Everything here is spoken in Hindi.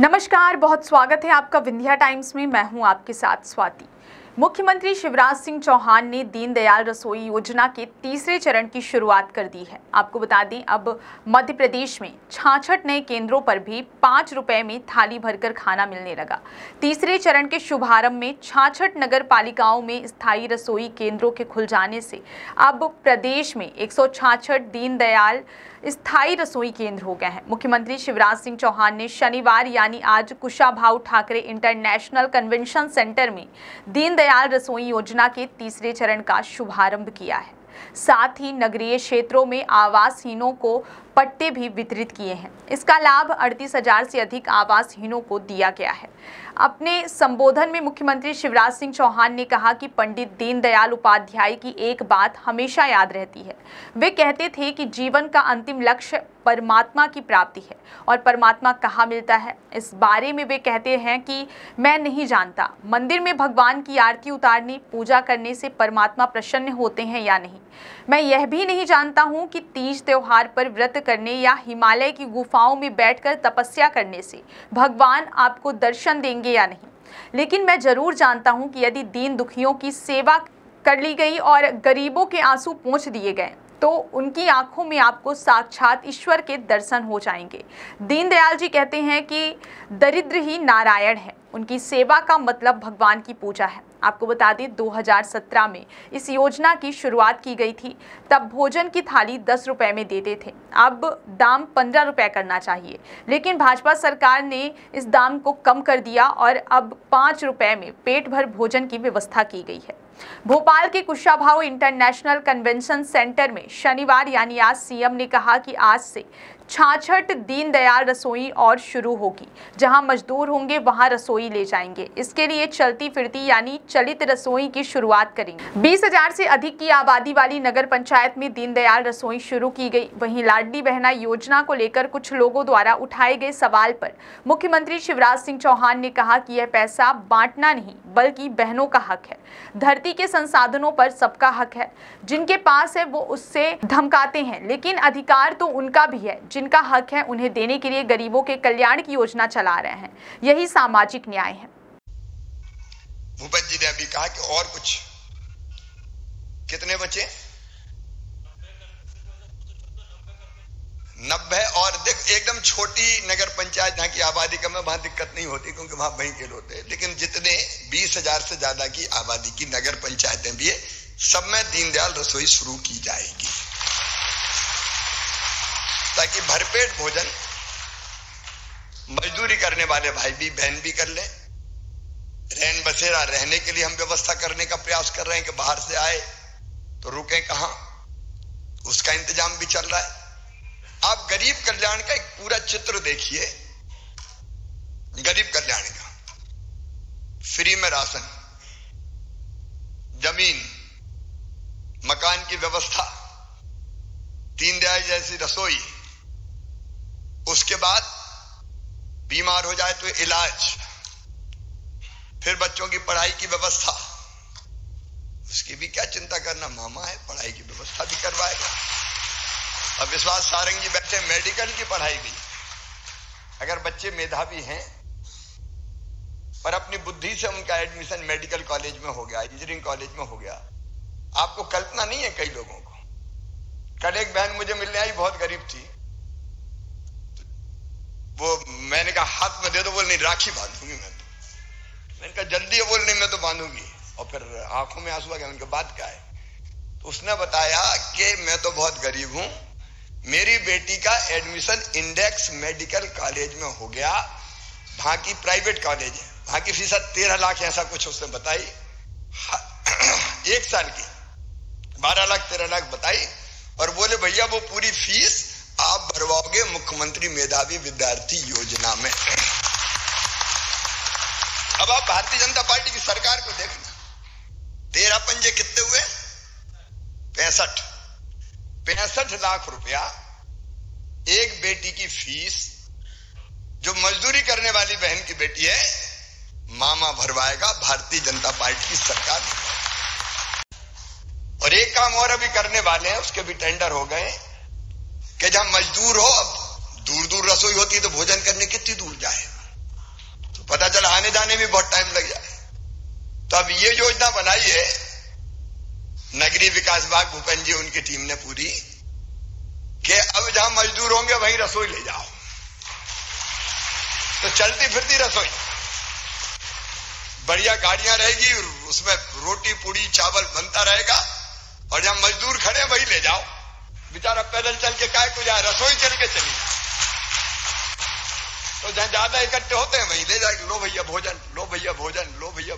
नमस्कार, बहुत स्वागत है आपका विन्ध्या टाइम्स में। मैं हूं आपके साथ स्वाति। मुख्यमंत्री शिवराज सिंह चौहान ने दीनदयाल रसोई योजना के तीसरे चरण की शुरुआत कर दी है। आपको बता दें, अब मध्य प्रदेश में 66 नए केंद्रों पर भी 5 रुपए में थाली भरकर खाना मिलने लगा। तीसरे चरण के शुभारंभ में 66 नगर पालिकाओं में स्थायी रसोई केंद्रों के खुल जाने से अब प्रदेश में 166 दीनदयाल स्थायी रसोई केंद्र हो गए हैं। मुख्यमंत्री शिवराज सिंह चौहान ने शनिवार यानी आज Kushabhau Thakre international convention centre में दीनदयाल रसोई योजना के तीसरे चरण का शुभारंभ किया है। साथ ही नगरीय क्षेत्रों में आवासहीनों को पट्टे भी वितरित किए हैं। इसका लाभ 38,000 से अधिक आवासहीनों को दिया गया है। अपने संबोधन में मुख्यमंत्री शिवराज सिंह चौहान ने कहा कि पंडित दीनदयाल उपाध्याय की एक बात हमेशा याद रहती है। वे कहते थे कि जीवन का अंतिम लक्ष्य परमात्मा की प्राप्ति है और परमात्मा कहाँ मिलता है, इस बारे में वे कहते हैं कि मैं नहीं जानता। मंदिर में भगवान की आरती उतारने, पूजा करने से परमात्मा प्रसन्न होते हैं या नहीं। मैं यह भी नहीं जानता हूँ कि तीज त्योहार पर व्रत करने या हिमालय की गुफाओं में बैठकर तपस्या करने से भगवान आपको दर्शन देंगे या नहीं। लेकिन मैं जरूर जानता हूँ कि यदि दीन दुखियों की सेवा कर ली गई और गरीबों के आंसू पोंछ दिए गए तो उनकी आंखों में आपको साक्षात ईश्वर के दर्शन हो जाएंगे। दीनदयाल जी कहते हैं कि दरिद्र ही नारायण है। उनकी सेवा का मतलब भगवान की पूजा है। आपको बता दें, 2017 में इस योजना की शुरुआत की गई थी। तब भोजन की थाली 10 रुपए में देते थे, अब दाम 15 रुपए करना चाहिए, लेकिन भाजपा सरकार ने इस दाम को कम कर दिया और अब 5 रुपए में पेट भर भोजन की व्यवस्था की गई है। भोपाल के कुशाभाऊ इंटरनेशनल कन्वेंशन सेंटर में शनिवार यानी आज सीएम ने कहा कि आज से 66 दीनदयाल रसोई और शुरू होगी। जहां मजदूर होंगे वहां रसोई ले जाएंगे। इसके लिए चलती फिरती यानी चलित रसोई की शुरुआत करेंगे। 20,000 से अधिक की आबादी वाली नगर पंचायत में दीनदयाल रसोई शुरू की गई। वहीं लाडली बहना योजना को लेकर कुछ लोगों द्वारा उठाए गए सवाल पर मुख्यमंत्री शिवराज सिंह चौहान ने कहा कि यह पैसा बांटना नहीं बल्कि बहनों का हक है। धरती के संसाधनों पर सबका हक है। जिनके पास है वो उससे धमकाते हैं, लेकिन अधिकार तो उनका भी है। जिनका हक है उन्हें देने के लिए गरीबों के कल्याण की योजना चला रहे हैं। यही सामाजिक न्याय है। भूपेश जी ने अभी कहा कि और कुछ कितने बचे 90 और देख एकदम छोटी नगर पंचायत जहाँ की आबादी कम है वहां दिक्कत नहीं होती क्योंकि वहां वही होते हैं। लेकिन जितने 20,000 से ज्यादा की आबादी की नगर पंचायतें भी है, सब में दीनदयाल रसोई शुरू की जाएगी ताकि भरपेट भोजन मजदूरी करने वाले भाई भी बहन भी कर ले। रैन बसेरा रहने के लिए हम व्यवस्था करने का प्रयास कर रहे हैं कि बाहर से आए तो रुके कहां, उसका इंतजाम भी चल रहा है। आप गरीब कल्याण का एक पूरा चित्र देखिए। गरीब कल्याण का फ्री में राशन, जमीन, मकान की व्यवस्था, दीनदयाल जैसी रसोई, उसके बाद बीमार हो जाए तो इलाज, फिर बच्चों की पढ़ाई की व्यवस्था, उसकी भी क्या चिंता करना, मामा है पढ़ाई की व्यवस्था भी करवाएगा। अब विश्वास सारंग जी बैठे, मेडिकल की पढ़ाई भी, अगर बच्चे मेधावी हैं पर अपनी बुद्धि से उनका एडमिशन मेडिकल कॉलेज में हो गया, इंजीनियरिंग कॉलेज में हो गया, आपको कल्पना नहीं है। कई लोगों को, कल एक बहन मुझे मिलने आई, बहुत गरीब थी, वो मैंने कहा हाथ में दे दो, बोल नहीं राखी बांधूंगी मैं तो। मैंने कहा जल्दी है, बोल नहीं मैं तो बांधूंगी। और फिर आंखों में आंसू आ गए, उनके बात क्या है। तो उसने बताया कि मैं तो बहुत गरीब हूं, मेरी बेटी का एडमिशन इंडेक्स मेडिकल कॉलेज में हो गया, वहां की प्राइवेट कॉलेज है, वहां की फीस 13 लाख ऐसा कुछ उसने बताई, 1 साल की 12 लाख 13 लाख बताई। और बोले भैया वो पूरी फीस आप भरवाओगे मुख्यमंत्री मेधावी विद्यार्थी योजना में। अब आप भारतीय जनता पार्टी की सरकार को देखना, 13 पंजे कितने हुए, 65 लाख रुपया एक बेटी की फीस, जो मजदूरी करने वाली बहन की बेटी है, मामा भरवाएगा भारतीय जनता पार्टी की सरकार। और एक काम और अभी करने वाले हैं, उसके भी टेंडर हो गए कि जहां मजदूर हो, दूर दूर रसोई होती है तो भोजन करने कितनी दूर जाए, तो पता चला आने जाने में बहुत टाइम लग जाए। तो अब ये योजना बनाई है नगरीय विकास विभाग, भूपेन्द्र जी उनकी टीम ने पूरी, कि अब जहां मजदूर होंगे वहीं रसोई ले जाओ, तो चलती फिरती रसोई, बढ़िया गाड़ियां रहेगी, उसमें रोटी पूड़ी चावल बनता रहेगा, और जहां मजदूर खड़े वही ले जाओ, बेचारा पैदल चल के काहे को जाए, रसोई चल के चली जाए, तो जहां ज्यादा इकट्ठे होते हैं वहीं ले जाए, लो भैया भोजन, लो भैया भोजन, लो भैया